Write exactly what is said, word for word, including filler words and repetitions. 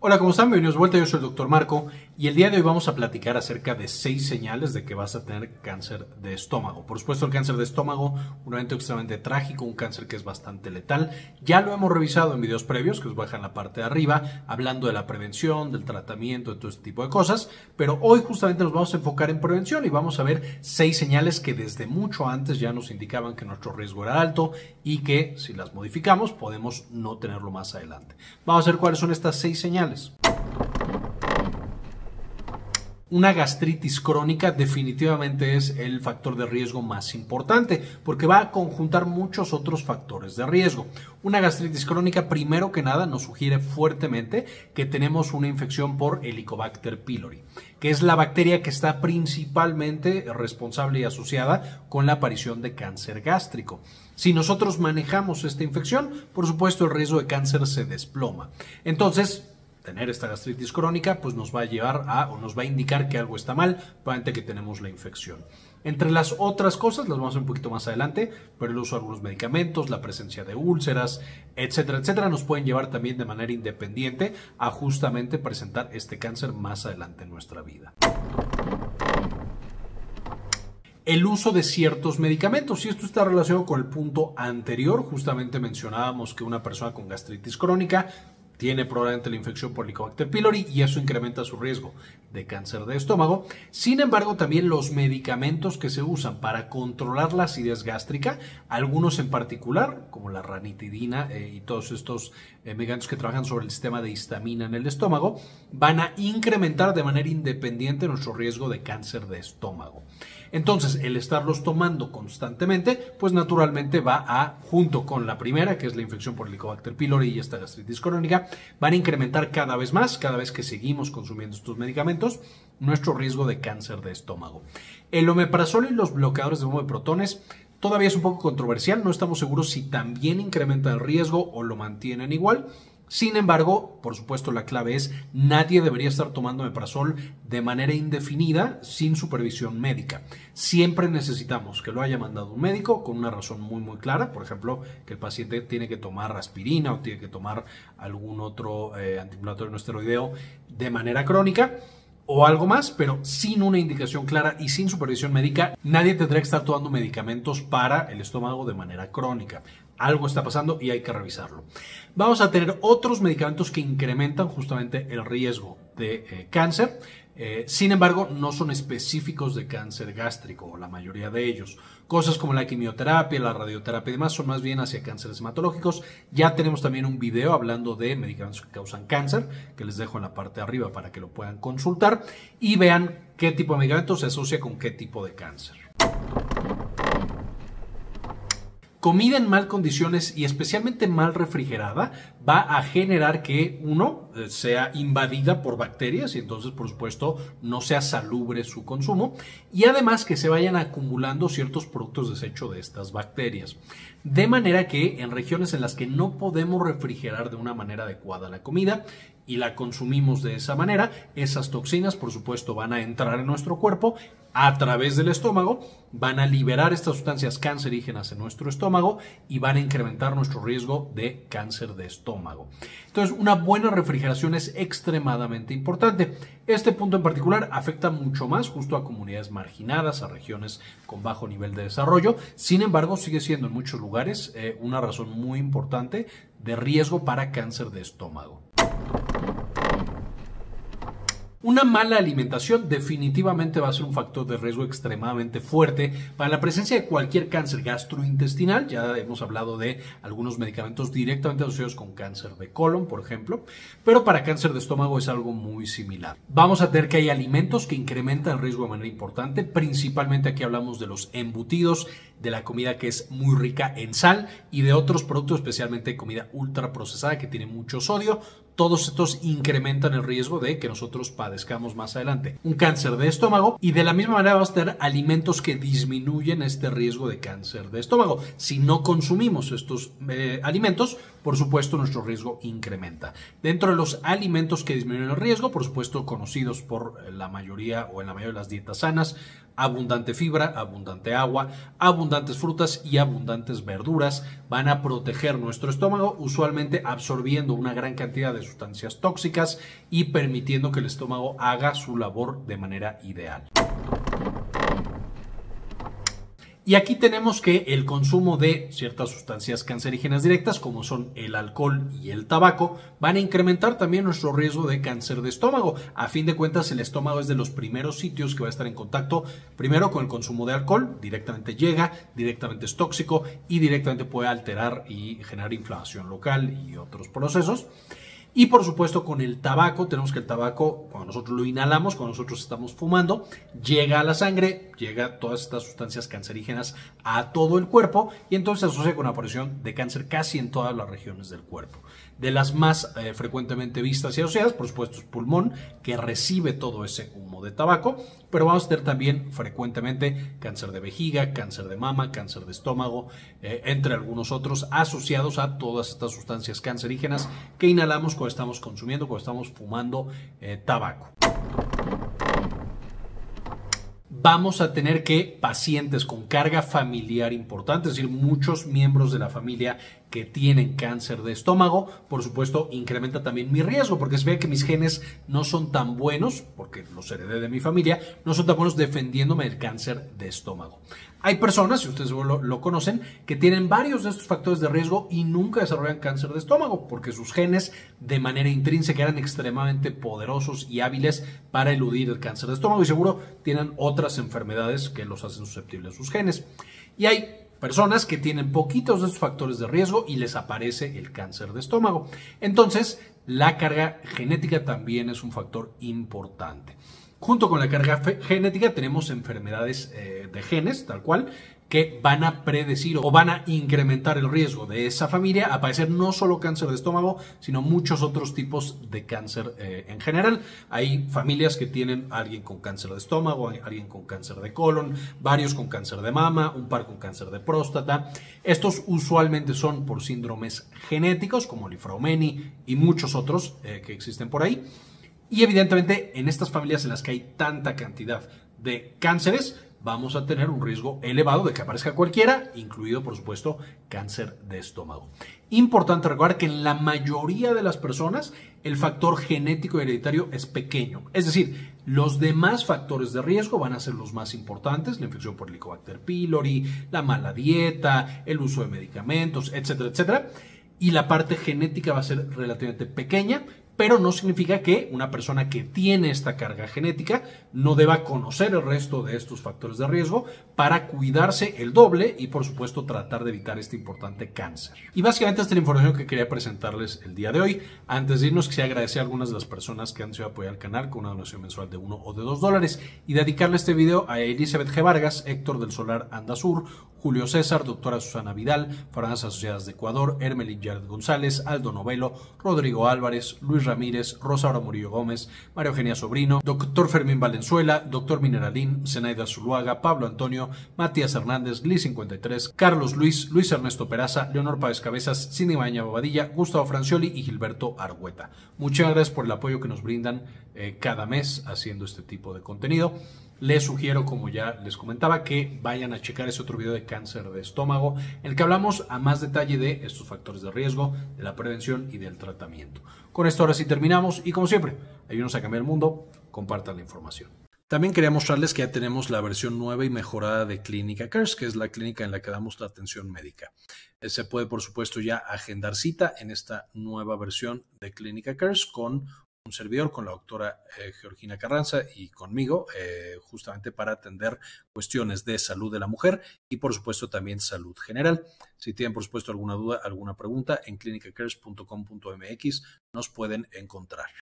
Hola, ¿cómo están? Bienvenidos de vuelta, yo soy el doctor Marco y el día de hoy vamos a platicar acerca de seis señales de que vas a tener cáncer de estómago. Por supuesto, el cáncer de estómago, un evento extremadamente trágico, un cáncer que es bastante letal. Ya lo hemos revisado en videos previos, que os bajan la parte de arriba, hablando de la prevención, del tratamiento, de todo este tipo de cosas. Pero hoy justamente nos vamos a enfocar en prevención y vamos a ver seis señales que desde mucho antes ya nos indicaban que nuestro riesgo era alto y que si las modificamos podemos no tenerlo más adelante. Vamos a ver cuáles son estas seis señales. Una gastritis crónica definitivamente es el factor de riesgo más importante porque va a conjuntar muchos otros factores de riesgo. Una gastritis crónica, primero que nada, nos sugiere fuertemente que tenemos una infección por Helicobacter pylori, que es la bacteria que está principalmente responsable y asociada con la aparición de cáncer gástrico. Si nosotros manejamos esta infección, por supuesto, el riesgo de cáncer se desploma. Entonces, tener esta gastritis crónica pues nos va a llevar a o nos va a indicar que algo está mal, probablemente que tenemos la infección. Entre las otras cosas, las vamos a ver un poquito más adelante, pero el uso de algunos medicamentos, la presencia de úlceras, etcétera, etcétera, nos pueden llevar también de manera independiente a justamente presentar este cáncer más adelante en nuestra vida. El uso de ciertos medicamentos, y esto está relacionado con el punto anterior, justamente mencionábamos que una persona con gastritis crónica tiene probablemente la infección por Helicobacter pylori y eso incrementa su riesgo de cáncer de estómago. Sin embargo, también los medicamentos que se usan para controlar la acidez gástrica, algunos en particular, como la ranitidina eh, y todos estos eh, medicamentos que trabajan sobre el sistema de histamina en el estómago, van a incrementar de manera independiente nuestro riesgo de cáncer de estómago. Entonces, el estarlos tomando constantemente, pues naturalmente va a, junto con la primera, que es la infección por Helicobacter pylori y esta gastritis crónica, van a incrementar cada vez más, cada vez que seguimos consumiendo estos medicamentos, nuestro riesgo de cáncer de estómago. El omeprazol y los bloqueadores de bomba de protones todavía es un poco controversial, no estamos seguros si también incrementan el riesgo o lo mantienen igual. Sin embargo, por supuesto, la clave es nadie debería estar tomando omeprazol de manera indefinida sin supervisión médica. Siempre necesitamos que lo haya mandado un médico con una razón muy muy clara, por ejemplo, que el paciente tiene que tomar aspirina o tiene que tomar algún otro eh, antiinflamatorio no esteroideo de manera crónica o algo más, pero sin una indicación clara y sin supervisión médica, nadie tendrá que estar tomando medicamentos para el estómago de manera crónica. Algo está pasando y hay que revisarlo. Vamos a tener otros medicamentos que incrementan justamente el riesgo de eh, cáncer. Eh, sin embargo, no son específicos de cáncer gástrico, la mayoría de ellos. Cosas como la quimioterapia, la radioterapia y demás son más bien hacia cánceres hematológicos. Ya tenemos también un video hablando de medicamentos que causan cáncer, que les dejo en la parte de arriba para que lo puedan consultar y vean qué tipo de medicamentos se asocia con qué tipo de cáncer. Comida en mal condiciones y especialmente mal refrigerada va a generar que uno sea invadida por bacterias y entonces, por supuesto, no sea salubre su consumo y además que se vayan acumulando ciertos productos desecho de estas bacterias. De manera que en regiones en las que no podemos refrigerar de una manera adecuada la comida y la consumimos de esa manera, esas toxinas, por supuesto, van a entrar en nuestro cuerpo a través del estómago, van a liberar estas sustancias cancerígenas en nuestro estómago y van a incrementar nuestro riesgo de cáncer de estómago. Entonces, una buena refrigeración es extremadamente importante. Este punto en particular afecta mucho más justo a comunidades marginadas, a regiones con bajo nivel de desarrollo. Sin embargo, sigue siendo en muchos lugares eh, una razón muy importante de riesgo para cáncer de estómago. Una mala alimentación definitivamente va a ser un factor de riesgo extremadamente fuerte para la presencia de cualquier cáncer gastrointestinal. Ya hemos hablado de algunos medicamentos directamente asociados con cáncer de colon, por ejemplo, pero para cáncer de estómago es algo muy similar. Vamos a tener que hay alimentos que incrementan el riesgo de manera importante, principalmente aquí hablamos de los embutidos, de la comida que es muy rica en sal y de otros productos, especialmente comida ultraprocesada que tiene mucho sodio. Todos estos incrementan el riesgo de que nosotros padezcamos más adelante un cáncer de estómago y de la misma manera vamos a tener alimentos que disminuyen este riesgo de cáncer de estómago. Si no consumimos estos eh, alimentos, por supuesto, nuestro riesgo incrementa. Dentro de los alimentos que disminuyen el riesgo, por supuesto, conocidos por la mayoría o en la mayoría de las dietas sanas, abundante fibra, abundante agua, abundantes frutas y abundantes verduras van a proteger nuestro estómago, usualmente absorbiendo una gran cantidad de sustancias tóxicas y permitiendo que el estómago haga su labor de manera ideal. Y aquí tenemos que el consumo de ciertas sustancias cancerígenas directas, como son el alcohol y el tabaco, van a incrementar también nuestro riesgo de cáncer de estómago. A fin de cuentas, el estómago es de los primeros sitios que va a estar en contacto, primero con el consumo de alcohol, directamente llega, directamente es tóxico y directamente puede alterar y generar inflamación local y otros procesos. Y por supuesto con el tabaco, tenemos que el tabaco, cuando nosotros lo inhalamos, cuando nosotros estamos fumando, llega a la sangre, llega todas estas sustancias cancerígenas a todo el cuerpo y entonces se asocia con la aparición de cáncer casi en todas las regiones del cuerpo. De las más eh, frecuentemente vistas y asociadas, por supuesto, es pulmón, que recibe todo ese humo de tabaco, pero vamos a tener también frecuentemente cáncer de vejiga, cáncer de mama, cáncer de estómago, eh, entre algunos otros asociados a todas estas sustancias cancerígenas que inhalamos con estamos consumiendo, cuando estamos fumando eh, tabaco. Vamos a tener que pacientes con carga familiar importante, es decir, muchos miembros de la familia que tienen cáncer de estómago, por supuesto, incrementa también mi riesgo, porque se ve que mis genes no son tan buenos, porque los heredé de mi familia, no son tan buenos defendiéndome del cáncer de estómago. Hay personas, si ustedes lo, lo conocen, que tienen varios de estos factores de riesgo y nunca desarrollan cáncer de estómago, porque sus genes de manera intrínseca eran extremadamente poderosos y hábiles para eludir el cáncer de estómago y seguro tienen otras enfermedades que los hacen susceptibles a sus genes. Y hay personas que tienen poquitos de estos factores de riesgo y les aparece el cáncer de estómago. Entonces, la carga genética también es un factor importante. Junto con la carga genética tenemos enfermedades eh, de genes, tal cual, que van a predecir o van a incrementar el riesgo de esa familia a padecer no solo cáncer de estómago, sino muchos otros tipos de cáncer eh, en general. Hay familias que tienen a alguien con cáncer de estómago, alguien con cáncer de colon, varios con cáncer de mama, un par con cáncer de próstata. Estos usualmente son por síndromes genéticos como Li-Fraumeni y muchos otros eh, que existen por ahí. Y evidentemente en estas familias en las que hay tanta cantidad de cánceres, vamos a tener un riesgo elevado de que aparezca cualquiera, incluido por supuesto cáncer de estómago. Importante recordar que en la mayoría de las personas el factor genético hereditario es pequeño, es decir, los demás factores de riesgo van a ser los más importantes, la infección por Helicobacter pylori, la mala dieta, el uso de medicamentos, etcétera, etcétera. Y la parte genética va a ser relativamente pequeña, pero no significa que una persona que tiene esta carga genética no deba conocer el resto de estos factores de riesgo para cuidarse el doble y, por supuesto, tratar de evitar este importante cáncer. Y básicamente esta es la información que quería presentarles el día de hoy. Antes de irnos, quisiera agradecer a algunas de las personas que han sido apoyadas al canal con una donación mensual de uno o de dos dólares y dedicarle este video a Elizabeth G. Vargas, Héctor del Solar Andasur, Julio César, doctora Susana Vidal, Farmacias Asociadas de Ecuador, Hermelín Jared González, Aldo Novelo, Rodrigo Álvarez, Luis Ramírez, Rosaura Murillo Gómez, María Eugenia Sobrino, doctor Fermín Valenzuela, doctor Mineralín, Zenaida Zuluaga, Pablo Antonio, Matías Hernández, Gli cincuenta y tres, Carlos Luis, Luis Ernesto Peraza, Leonor Páez Cabezas, Cindy Maña Bobadilla, Gustavo Francioli y Gilberto Argüeta. Muchas gracias por el apoyo que nos brindan eh, cada mes haciendo este tipo de contenido. Les sugiero, como ya les comentaba, que vayan a checar ese otro video de cáncer de estómago, en el que hablamos a más detalle de estos factores de riesgo, de la prevención y del tratamiento. Con esto ahora sí terminamos y, como siempre, ayúdenos a cambiar el mundo, compartan la información. También quería mostrarles que ya tenemos la versión nueva y mejorada de Clinica Cares, que es la clínica en la que damos la atención médica. Se puede, por supuesto, ya agendar cita en esta nueva versión de Clinica Cares con un servidor, con la doctora eh, Georgina Carranza y conmigo, eh, justamente para atender cuestiones de salud de la mujer y, por supuesto, también salud general. Si tienen, por supuesto, alguna duda, alguna pregunta, en clinica cares punto com punto m x nos pueden encontrar.